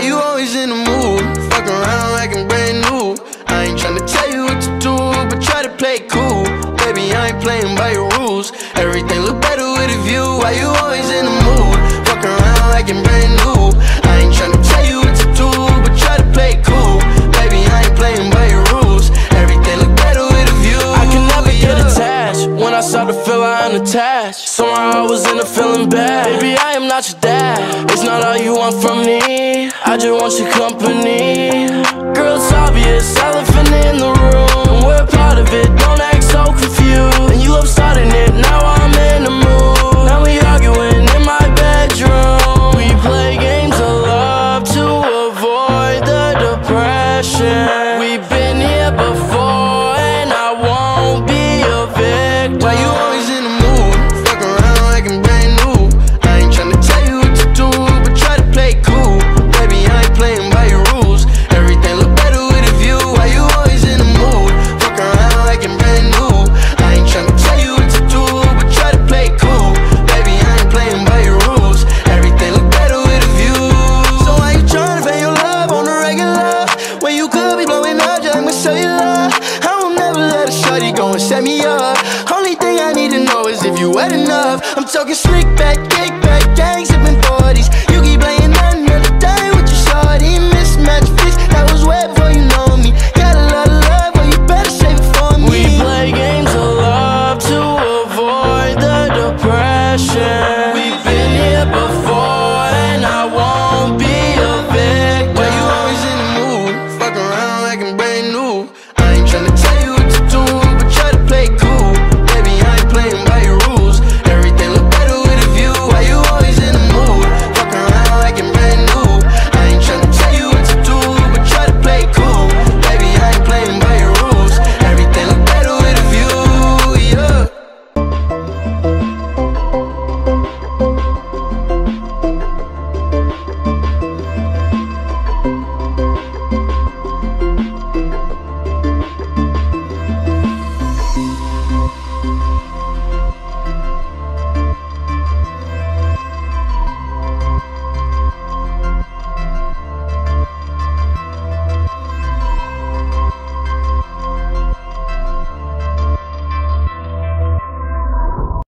Why you always in the mood? Fuck around like I'm brand new. I ain't tryna tell you what to do, but try to play it cool. Baby, I ain't playing by your rules. Everything look better with a view. Why you always in the mood? Fuck around like I'm brand new. I ain't tryna tell you what to do, but try to play it cool. Baby, I ain't playing by your rules. Everything look better with a view. I can never get attached. When I start to feel I'm attached, somehow I was in a feeling bad. Baby, I am not your dad. It's not all you want from me. I just want your company. Girl, it's obvious, elephant in the room. We're part of it, don't act so confused. And you love starting it, now I'm in the mood. Now we arguing in my bedroom. We play games of love to avoid the depression. We've been here before and I won't be a victim. Why you always in the mood? Fuck around like I'm brand new. I ain't tryna tell you what to do, but try to play it cool. Playing by your rules, everything look better with a view. Why you always in the mood? Fuck around like I'm brand new. I ain't tryna tell you what to do, but try to play it cool. Baby, I ain't playing by your rules. Everything look better with a view. So why you tryna pay your love on the regular when you could be blowing up? Just with cellular. I will never let a shawty go and set me up. Only thing I need to know is if you wet enough. I'm talking slick back.